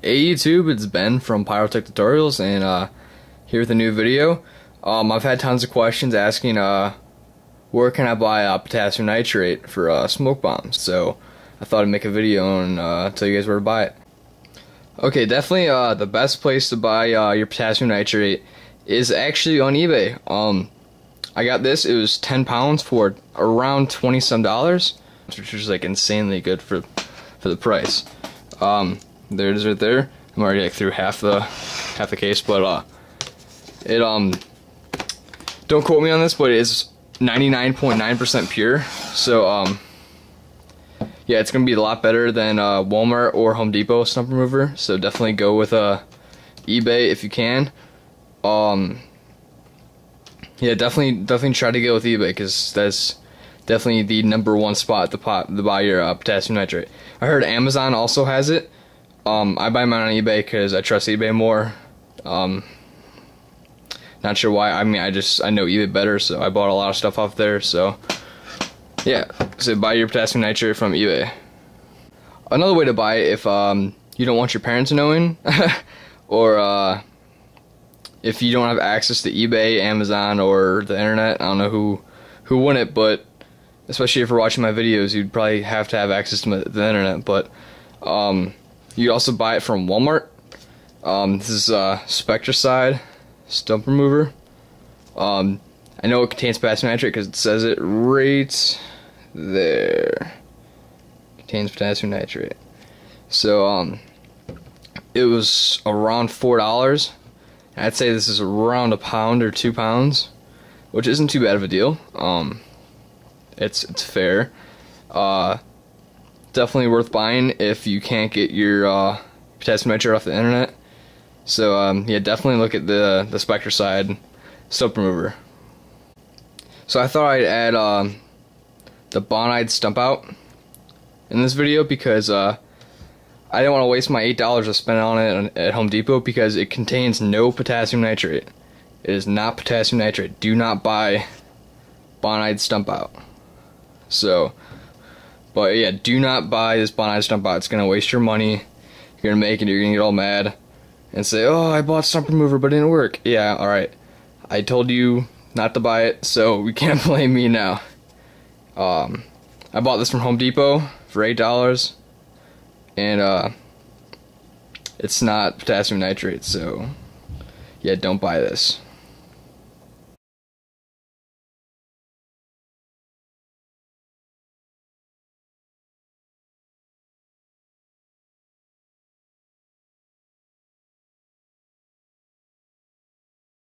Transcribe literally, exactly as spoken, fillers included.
Hey YouTube, it's Ben from Pyrotech Tutorials, and uh, here with a new video. Um, I've had tons of questions asking uh, where can I buy uh, potassium nitrate for uh, smoke bombs, so I thought I'd make a video and uh, tell you guys where to buy it. Okay, definitely uh, the best place to buy uh, your potassium nitrate is actually on eBay. Um, I got this, it was ten pounds for around twenty some dollars, which is like insanely good for, for the price. Um, There it is right there. I'm already like through half the half the case, but uh, it um, don't quote me on this, but it is ninety-nine point nine percent pure. So um, yeah, it's gonna be a lot better than uh, Walmart or Home Depot stump remover. So definitely go with uh, eBay if you can. Um, yeah, definitely definitely try to go with eBay because that's definitely the number one spot to pop to buy your uh, potassium nitrate. I heard Amazon also has it. Um, I buy mine on eBay because I trust eBay more. Um, not sure why. I mean, I just I know eBay better, so I bought a lot of stuff off there. So yeah, so buy your potassium nitrate from eBay. Another way to buy it, if um, you don't want your parents knowing, or uh, if you don't have access to eBay, Amazon, or the internet. I don't know who who wouldn't, but especially if you're watching my videos, you'd probably have to have access to the internet. But um, you also buy it from Walmart. Um, this is uh, Spectracide Stump Remover. Um, I know it contains potassium nitrate because it says it right there. Contains potassium nitrate. So um, it was around four dollars. I'd say this is around a pound or two pounds, which isn't too bad of a deal. Um, it's it's fair. Uh, Definitely worth buying if you can't get your uh, potassium nitrate off the internet. So um, yeah, definitely look at the the Spectracide Stump Remover. So I thought I'd add um, the Bonide Stump Out in this video because uh, I didn't want to waste my eight dollars I spent on it at Home Depot because it contains no potassium nitrate. It is not potassium nitrate. Do not buy Bonide Stump Out. So. But yeah, do not buy this Bonide Stump Out. It's going to waste your money. You're going to make it, you're going to get all mad and say, oh, I bought Stump Remover, but it didn't work. Yeah, alright. I told you not to buy it, so you can't blame me now. Um, I bought this from Home Depot for eight dollars. And uh, it's not potassium nitrate, so yeah, don't buy this.